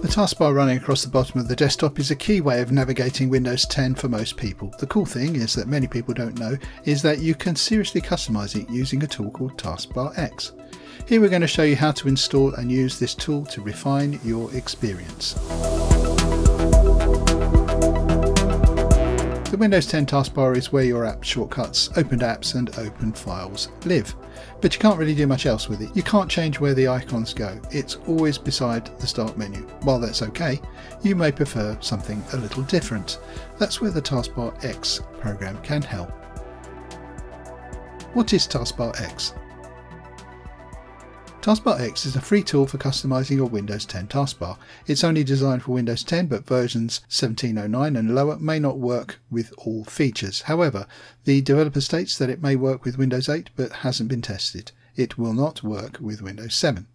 The taskbar running across the bottom of the desktop is a key way of navigating Windows 10 for most people. The cool thing is that many people don't know is that you can seriously customize it using a tool called TaskbarX. Here we're going to show you how to install and use this tool to refine your experience. The Windows 10 taskbar is where your app shortcuts, opened apps and open files live, but you can't really do much else with it. You can't change where the icons go. It's always beside the start menu. While that's okay, you may prefer something a little different. That's where the TaskbarX program can help. What is TaskbarX? TaskbarX is a free tool for customizing your Windows 10 taskbar. It's only designed for Windows 10, but versions 17.09 and lower may not work with all features. However, the developer states that it may work with Windows 8, but hasn't been tested. It will not work with Windows 7.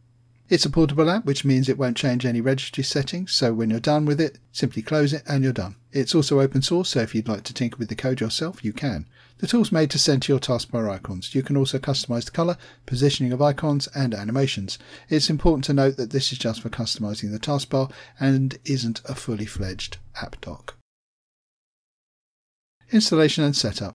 It's a portable app, which means it won't change any registry settings, so when you're done with it, simply close it and you're done. It's also open source, so if you'd like to tinker with the code yourself, you can. The tool's made to center your taskbar icons. You can also customize the color, positioning of icons and animations. It's important to note that this is just for customizing the taskbar and isn't a fully fledged app doc. Installation and setup.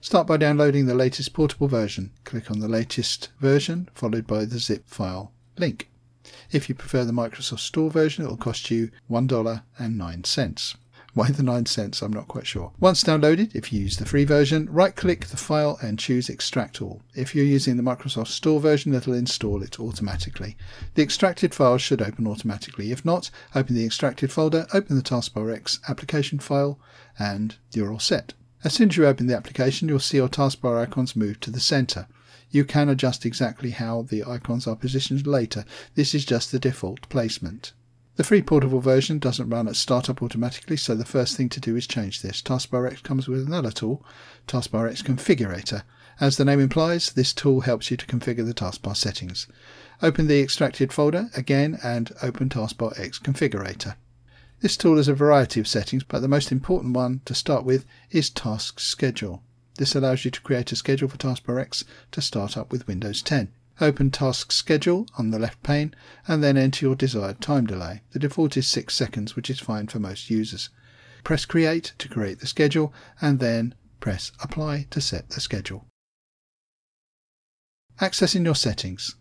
Start by downloading the latest portable version. Click on the latest version, followed by the zip file link. If you prefer the Microsoft Store version, it will cost you $1.09. Why the 9 cents? I'm not quite sure. Once downloaded, if you use the free version, right-click the file and choose Extract All. If you're using the Microsoft Store version, it'll install it automatically. The extracted files should open automatically. If not, open the extracted folder, open the TaskbarX application file, and you're all set. As soon as you open the application, you'll see your taskbar icons move to the center. You can adjust exactly how the icons are positioned later. This is just the default placement. The free portable version doesn't run at startup automatically, so the first thing to do is change this. TaskbarX comes with another tool, TaskbarX Configurator. As the name implies, this tool helps you to configure the taskbar settings. Open the extracted folder again and open TaskbarX Configurator. This tool has a variety of settings, but the most important one to start with is Task Schedule. This allows you to create a schedule for TaskbarX to start up with Windows 10. Open Task Schedule on the left pane and then enter your desired time delay. The default is 6 seconds, which is fine for most users. Press Create to create the schedule and then press Apply to set the schedule. Accessing your settings.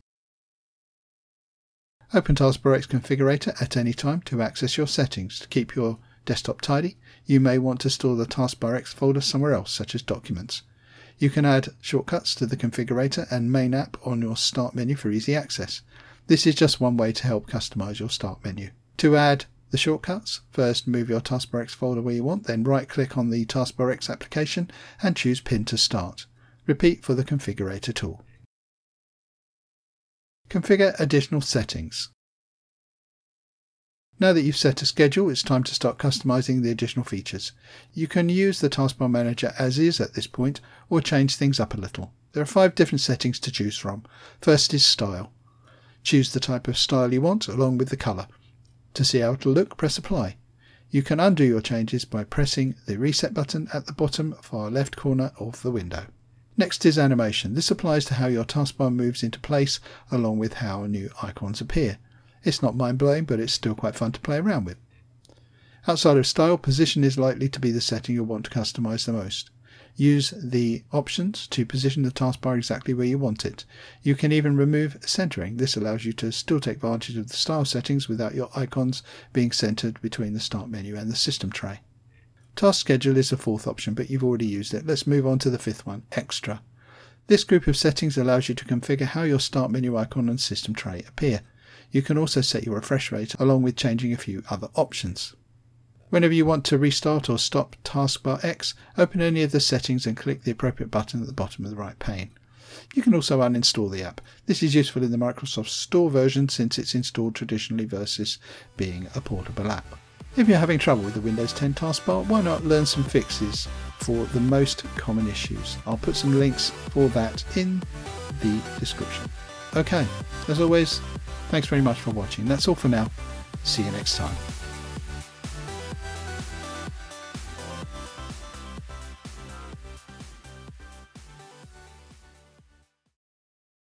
Open TaskbarX Configurator at any time to access your settings. To keep your desktop tidy, you may want to store the TaskbarX folder somewhere else, such as Documents. You can add shortcuts to the Configurator and Main App on your Start menu for easy access. This is just one way to help customize your Start menu. To add the shortcuts, first move your TaskbarX folder where you want, then right-click on the TaskbarX application and choose Pin to Start. Repeat for the Configurator tool. Configure additional settings. Now that you've set a schedule, it's time to start customizing the additional features. You can use the Taskbar Manager as is at this point, or change things up a little. There are 5 different settings to choose from. First is Style. Choose the type of style you want, along with the color. To see how it'll look, press Apply. You can undo your changes by pressing the Reset button at the bottom far left corner of the window. Next is Animation. This applies to how your taskbar moves into place, along with how new icons appear. It's not mind-blowing, but it's still quite fun to play around with. Outside of Style, Position is likely to be the setting you'll want to customize the most. Use the options to position the taskbar exactly where you want it. You can even remove centering. This allows you to still take advantage of the style settings without your icons being centered between the Start menu and the system tray. Task Schedule is the 4th option, but you've already used it. Let's move on to the 5th one, Extra. This group of settings allows you to configure how your Start menu icon and system tray appear. You can also set your refresh rate, along with changing a few other options. Whenever you want to restart or stop TaskbarX, open any of the settings and click the appropriate button at the bottom of the right pane. You can also uninstall the app. This is useful in the Microsoft Store version since it's installed traditionally versus being a portable app. If you're having trouble with the Windows 10 taskbar, why not learn some fixes for the most common issues? I'll put some links for that in the description. Okay, as always, thanks very much for watching. That's all for now. See you next time.